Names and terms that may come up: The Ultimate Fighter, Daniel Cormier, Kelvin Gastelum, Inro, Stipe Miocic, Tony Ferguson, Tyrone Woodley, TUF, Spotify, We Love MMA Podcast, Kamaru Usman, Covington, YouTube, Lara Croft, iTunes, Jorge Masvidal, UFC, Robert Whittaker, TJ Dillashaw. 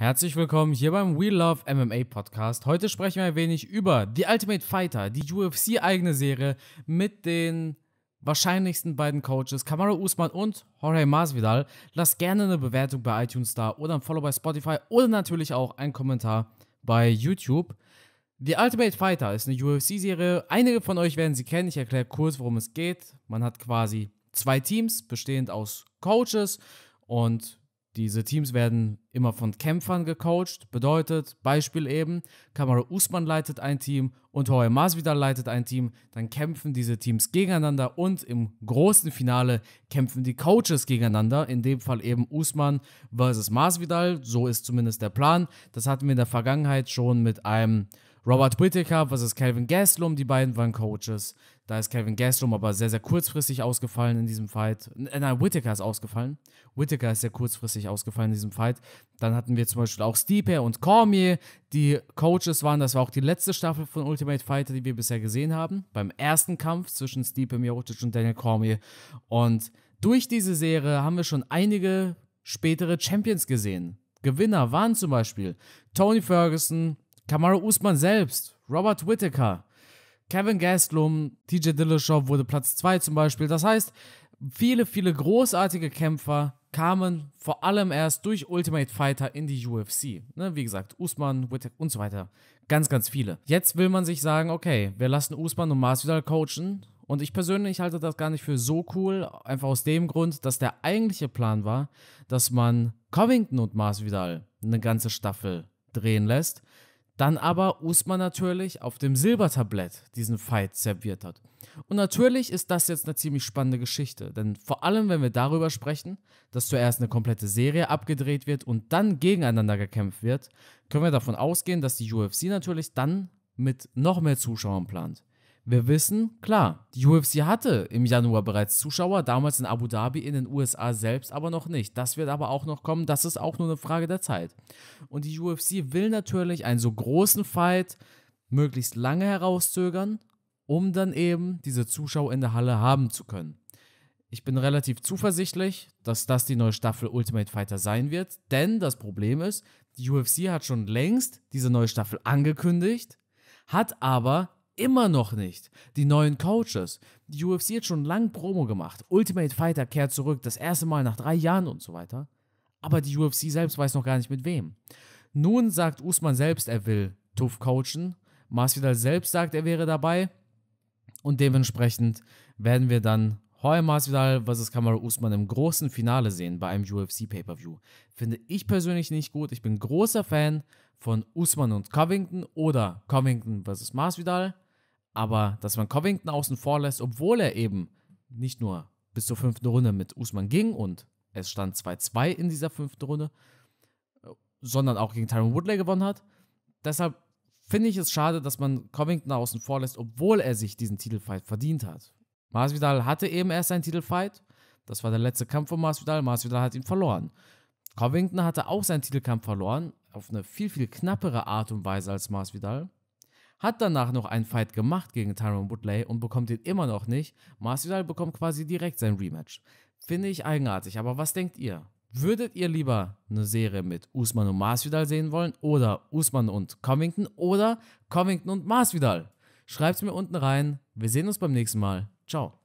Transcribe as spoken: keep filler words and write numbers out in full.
Herzlich willkommen hier beim We Love M M A Podcast. Heute sprechen wir ein wenig über The Ultimate Fighter, die U F C-eigene Serie mit den wahrscheinlichsten beiden Coaches, Kamaru Usman und Jorge Masvidal. Lasst gerne eine Bewertung bei iTunes da oder ein Follow bei Spotify oder natürlich auch einen Kommentar bei YouTube. The Ultimate Fighter ist eine U F C-Serie. Einige von euch werden sie kennen. Ich erkläre kurz, worum es geht. Man hat quasi zwei Teams, bestehend aus Coaches, und diese Teams werden immer von Kämpfern gecoacht. Bedeutet, Beispiel eben, Kamaru Usman leitet ein Team und Jorge Masvidal leitet ein Team. Dann kämpfen diese Teams gegeneinander und im großen Finale kämpfen die Coaches gegeneinander. In dem Fall eben Usman versus Masvidal. So ist zumindest der Plan. Das hatten wir in der Vergangenheit schon mit einem Robert Whittaker versus Kelvin Gastelum. Die beiden waren Coaches. Da ist Kelvin Gastelum aber sehr, sehr kurzfristig ausgefallen in diesem Fight. Nein, Whittaker ist ausgefallen. Whittaker ist sehr kurzfristig ausgefallen in diesem Fight. Dann hatten wir zum Beispiel auch Stipe und Cormier, die Coaches waren. Das war auch die letzte Staffel von Ultimate Fighter, die wir bisher gesehen haben. Beim ersten Kampf zwischen Stipe Miocic und Daniel Cormier. Und durch diese Serie haben wir schon einige spätere Champions gesehen. Gewinner waren zum Beispiel Tony Ferguson, Kamaru Usman selbst, Robert Whittaker, Kelvin Gastelum, T J Dillashaw wurde Platz zwei zum Beispiel. Das heißt, viele, viele großartige Kämpfer kamen vor allem erst durch Ultimate Fighter in die U F C. Ne? Wie gesagt, Usman, Whittaker und so weiter. Ganz, ganz viele. Jetzt will man sich sagen, okay, wir lassen Usman und Masvidal coachen. Und ich persönlich halte das gar nicht für so cool. Einfach aus dem Grund, dass der eigentliche Plan war, dass man Covington und Masvidal eine ganze Staffel drehen lässt. Dann aber Usman natürlich auf dem Silbertablett diesen Fight serviert hat. Und natürlich ist das jetzt eine ziemlich spannende Geschichte, denn vor allem, wenn wir darüber sprechen, dass zuerst eine komplette Serie abgedreht wird und dann gegeneinander gekämpft wird, können wir davon ausgehen, dass die U F C natürlich dann mit noch mehr Zuschauern plant. Wir wissen, klar, die U F C hatte im Januar bereits Zuschauer, damals in Abu Dhabi, in den U S A selbst aber noch nicht. Das wird aber auch noch kommen, das ist auch nur eine Frage der Zeit. Und die U F C will natürlich einen so großen Fight möglichst lange herauszögern, um dann eben diese Zuschauer in der Halle haben zu können. Ich bin relativ zuversichtlich, dass das die neue Staffel Ultimate Fighter sein wird, denn das Problem ist, die U F C hat schon längst diese neue Staffel angekündigt, hat aber immer noch nicht die neuen Coaches. Die U F C hat schon lang Promo gemacht. Ultimate Fighter kehrt zurück, das erste Mal nach drei Jahren und so weiter. Aber die U F C selbst weiß noch gar nicht mit wem. Nun sagt Usman selbst, er will T U F coachen. Masvidal selbst sagt, er wäre dabei. Und dementsprechend werden wir dann Jorge Masvidal versus Kamaru Usman im großen Finale sehen bei einem U F C-Pay-Per-View. Finde ich persönlich nicht gut. Ich bin großer Fan von Usman und Covington oder Covington versus Masvidal. Aber dass man Covington außen vor lässt, obwohl er eben nicht nur bis zur fünften Runde mit Usman ging und es stand zwei zwei in dieser fünften Runde, sondern auch gegen Tyrone Woodley gewonnen hat. Deshalb finde ich es schade, dass man Covington außen vor lässt, obwohl er sich diesen Titelfight verdient hat. Masvidal hatte eben erst einen Titelfight. Das war der letzte Kampf von Masvidal. Masvidal hat ihn verloren. Covington hatte auch seinen Titelkampf verloren, auf eine viel, viel knappere Art und Weise als Masvidal. Hat danach noch einen Fight gemacht gegen Tyrone Woodley und bekommt den immer noch nicht. Masvidal bekommt quasi direkt sein Rematch. Finde ich eigenartig, aber was denkt ihr? Würdet ihr lieber eine Serie mit Usman und Masvidal sehen wollen oder Usman und Covington oder Covington und Masvidal? Schreibt es mir unten rein. Wir sehen uns beim nächsten Mal. Ciao.